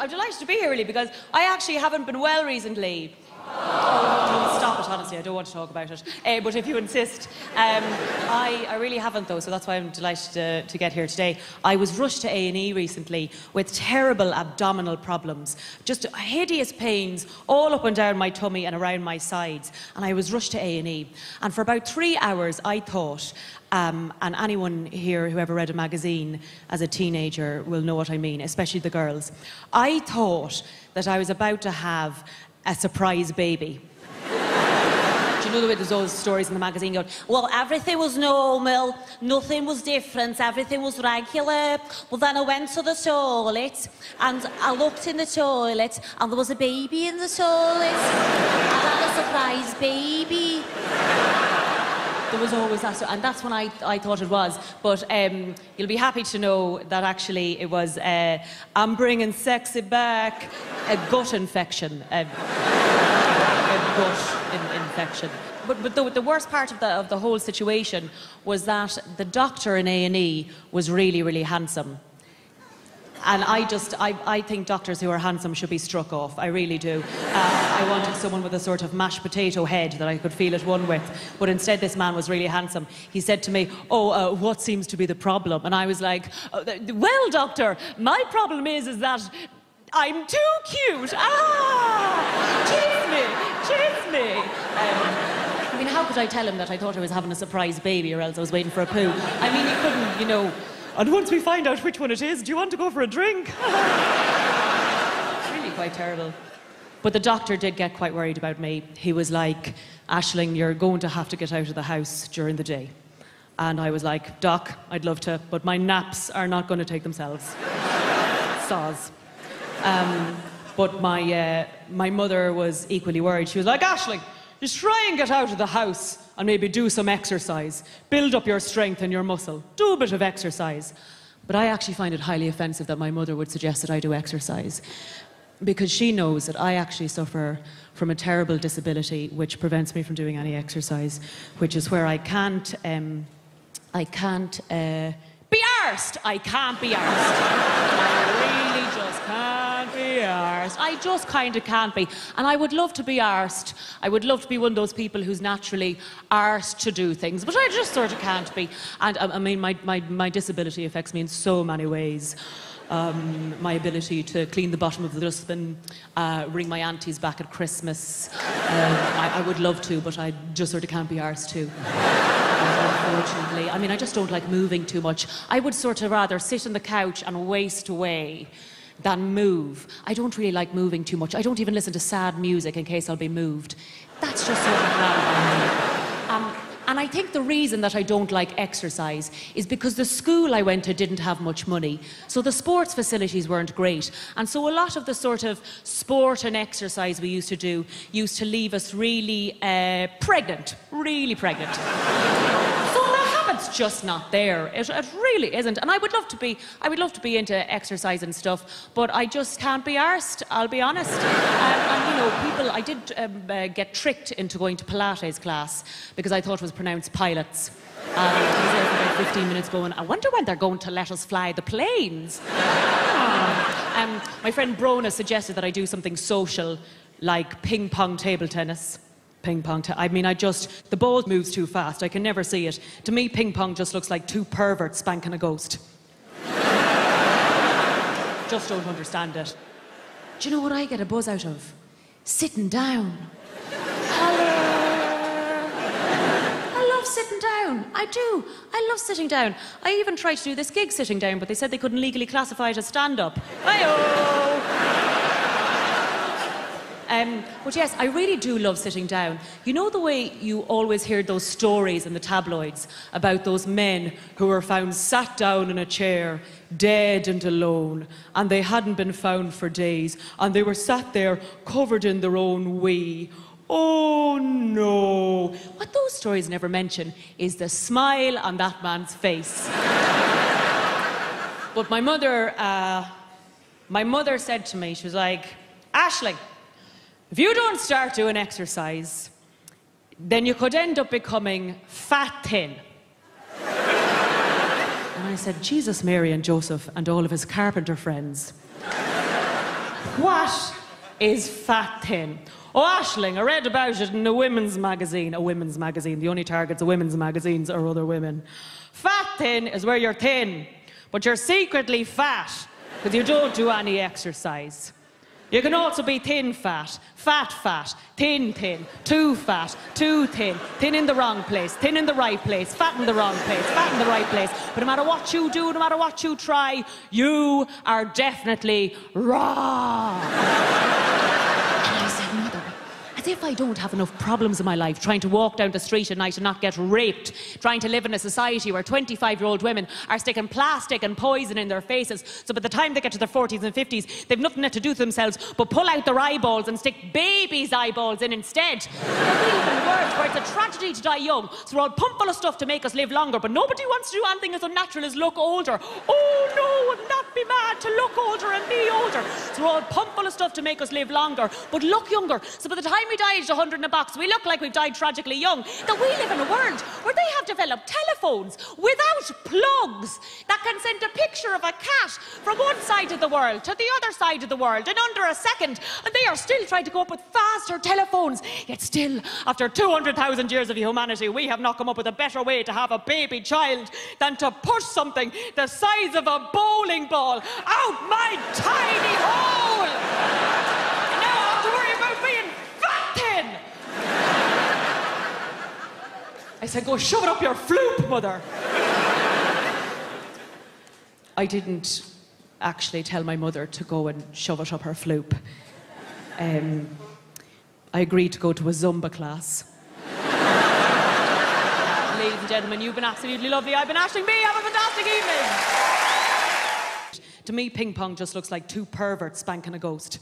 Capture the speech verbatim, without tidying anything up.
I'm delighted to be here, really, because I actually haven't been well recently. Oh, stop it, honestly, I don't want to talk about it. Uh, but if you insist, um, I, I really haven't, though, so that's why I'm delighted to, to get here today. I was rushed to A and E recently with terrible abdominal problems, just hideous pains all up and down my tummy and around my sides, and I was rushed to A and E. And for about three hours, I thought, um, and anyone here who ever read a magazine as a teenager will know what I mean, especially the girls, I thought that I was about to have a surprise baby. Do you know the way there's always stories in the magazine going, well, everything was normal, nothing was different, everything was regular. Well, then I went to the toilet, and I looked in the toilet, and there was a baby in the toilet. And I had a surprise baby. There was always that, and that's when I, I thought it was. But um, you'll be happy to know that actually it was, uh, I'm bringing sexy back, a gut infection. Um, a gut in infection. But, but the, the worst part of the, of the whole situation was that the doctor in A and E was really, really handsome. And I just, I, I think doctors who are handsome should be struck off. I really do. Uh, I wanted someone with a sort of mashed potato head that I could feel at one with. But instead, this man was really handsome. He said to me, oh, uh, what seems to be the problem? And I was like, oh, well, doctor, my problem is, is that I'm too cute. Ah, kiss me, kiss me. Um, I mean, how could I tell him that I thought I was having a surprise baby or else I was waiting for a poo? I mean, he couldn't, you know, and once we find out which one it is, do you want to go for a drink? It's really quite terrible. But the doctor did get quite worried about me. He was like, Aisling, you're going to have to get out of the house during the day. And I was like, Doc, I'd love to, but my naps are not going to take themselves. Soz. Um, but my, uh, my mother was equally worried. She was like, Aisling, just try and get out of the house and maybe do some exercise. Build up your strength and your muscle. Do a bit of exercise. But I actually find it highly offensive that my mother would suggest that I do exercise, because she knows that I actually suffer from a terrible disability which prevents me from doing any exercise, which is where I can't, um, I can't uh, be arsed. I can't be arsed. I really just can't. I just kind of can't be. And I would love to be arsed. I would love to be one of those people who's naturally arsed to do things, but I just sort of can't be. And I mean, my, my, my disability affects me in so many ways. Um, my ability to clean the bottom of the dustbin, uh, ring my aunties back at Christmas. Um, I, I would love to, but I just sort of can't be arsed too. Unfortunately. I mean, I just don't like moving too much. I would sort of rather sit on the couch and waste away than move. I don't really like moving too much. I don't even listen to sad music in case I'll be moved. That's just sort of bad. Um, and I think the reason that I don't like exercise is because the school I went to didn't have much money, so the sports facilities weren't great. And so a lot of the sort of sport and exercise we used to do used to leave us really uh, pregnant, really pregnant. It's just not there. It, it really isn't. And I would love to be, I would love to be into exercise and stuff, but I just can't be arsed, I'll be honest. um, and, you know, people, I did um, uh, get tricked into going to Pilates class because I thought it was pronounced pilots. Um, about fifteen minutes going, I wonder when they're going to let us fly the planes. um, my friend Brona suggested that I do something social, like ping pong table tennis. Ping pong. I mean, I just, the ball moves too fast. I can never see it. To me, ping pong just looks like two perverts spanking a ghost. Just don't understand it. Do you know what I get a buzz out of? Sitting down. Hello. I love sitting down. I do. I love sitting down. I even tried to do this gig sitting down, but they said they couldn't legally classify it as stand-up. Hi-oh. Um, but yes, I really do love sitting down. You know the way you always hear those stories in the tabloids about those men who were found sat down in a chair, dead and alone, and they hadn't been found for days, and they were sat there covered in their own wee. Oh no. What those stories never mention is the smile on that man's face. But my mother, uh, my mother said to me, she was like, Aisling, if you don't start doing exercise, then you could end up becoming fat thin. And I said, Jesus, Mary and Joseph and all of his carpenter friends. What is fat thin? Oh, Aisling, I read about it in a women's magazine. A women's magazine. The only targets of women's magazines are other women. Fat thin is where you're thin, but you're secretly fat because you don't do any exercise. You can also be thin fat, fat fat, thin thin, too fat, too thin, thin in the wrong place, thin in the right place, fat in the wrong place, fat in the right place. But no matter what you do, no matter what you try, you are definitely wrong. And I said, Mother, as if I don't have enough problems in my life, trying to walk down the street at night and not get raped, trying to live in a society where twenty-five-year-old women are sticking plastic and poison in their faces, so by the time they get to their forties and fifties, they've nothing to do to themselves but pull out their eyeballs and stick babies' eyeballs in instead. It's even worse, where it's a tragedy to die young, so we're all pumped full of stuff to make us live longer, but nobody wants to do anything as unnatural as look older. Oh, no, wouldn't that be mad to look older and be older? So we're all pumped full of stuff to make us live longer, but look younger, so by the time we die aged a hundred in a box, we look like we've died tragically young. That we live in a world where they have developed telephones without plugs that can send a picture of a cat from one side of the world to the other side of the world in under a second, and they are still trying to come up with faster telephones. Yet still, after two hundred thousand years of humanity, we have not come up with a better way to have a baby child than to push something the size of a bowling ball out my tiny hole! I said, go shove it up your floop, Mother. I didn't actually tell my mother to go and shove it up her floop. Um, I agreed to go to a Zumba class. Ladies and gentlemen, you've been absolutely lovely. I've been Aisling Bea. Have a fantastic evening. To me, ping pong just looks like two perverts spanking a ghost.